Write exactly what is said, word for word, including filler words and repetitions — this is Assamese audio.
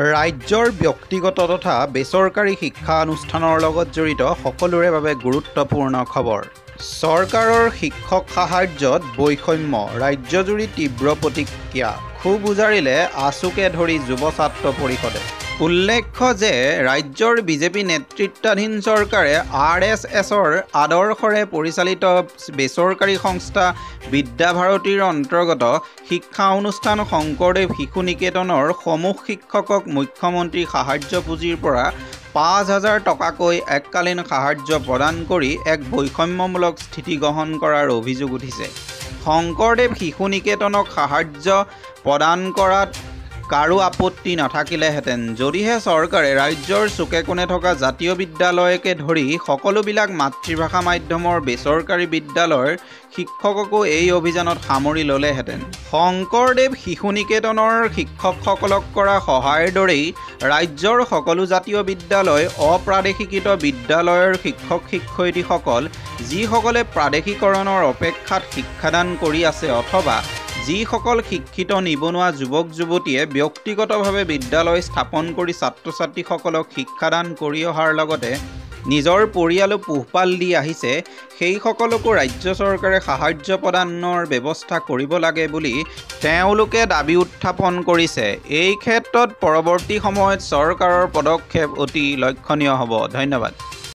ৰাজ্যৰ ব্যক্তিগত তথা বেচৰকাৰী শিক্ষা অনুষ্ঠানৰ লগত জড়িত সকলোৰে বাবে গুৰুত্বপূৰ্ণ খবৰ। চৰকাৰৰ শিক্ষক সাহায্যত বৈষম্য, ৰাজ্যজুৰি তীব্ৰ প্ৰতিক্ৰিয়া, খুব উজাৰিলে আচুকে ধৰি যুৱ ছাত্ৰ পৰিষদে। উল্লেখ্য যে ৰাজ্যৰ বিজেপি নেতৃত্বাধীন চৰকাৰে আৰ এছ এছৰ আদৰ্শৰে পৰিচালিত বেচৰকাৰী সংস্থা বিদ্যাভাৰতীৰ অন্তৰ্গত শিক্ষা অনুষ্ঠান শংকৰদেৱ শিশু নিকেতনৰ সমূহ শিক্ষকক মুখ্যমন্ত্ৰী সাহায্য পুঁজিৰ পৰা পাঁচ হাজাৰ টকাকৈ এককালীন সাহায্য প্ৰদান কৰি এক বৈষম্যমূলক স্থিতি গ্ৰহণ কৰাৰ অভিযোগ উঠিছে। শংকৰদেৱ শিশু নিকেতনক সাহায্য প্ৰদান কৰাত কাৰো আপত্তি নাথাকিলেহেঁতেন যদিহে চৰকাৰে ৰাজ্যৰ চুকে কোণে থকা জাতীয় বিদ্যালয়কে ধৰি সকলোবিলাক মাতৃভাষা মাধ্যমৰ বেচৰকাৰী বিদ্যালয়ৰ শিক্ষককো এই অভিযানত সামৰি ল'লেহেঁতেন। শংকৰদেৱ শিশু নিকেতনৰ শিক্ষকসকলক কৰা সহায়ৰ দৰেই ৰাজ্যৰ সকলো জাতীয় বিদ্যালয় অপ্ৰাদেশিকৃত বিদ্যালয়ৰ শিক্ষক শিক্ষয়িত্ৰীসকল যিসকলে প্ৰাদেশিকৰণৰ অপেক্ষাত শিক্ষাদান কৰি আছে অথবা যিসকল শিক্ষিত নিবনুৱা যুৱক যুৱতীয়ে ব্যক্তিগতভাৱে বিদ্যালয় স্থাপন কৰি ছাত্ৰ ছাত্ৰীসকলক শিক্ষাদান কৰি অহাৰ লগতে নিজৰ পৰিয়ালো পোহপাল দি আহিছে, সেইসকলকো ৰাজ্য চৰকাৰে সাহায্য প্ৰদানৰ ব্যৱস্থা কৰিব লাগে বুলি তেওঁলোকে দাবী উত্থাপন কৰিছে। এই ক্ষেত্ৰত পৰৱৰ্তী সময়ত চৰকাৰৰ পদক্ষেপ অতি লক্ষণীয় হ'ব। ধন্যবাদ।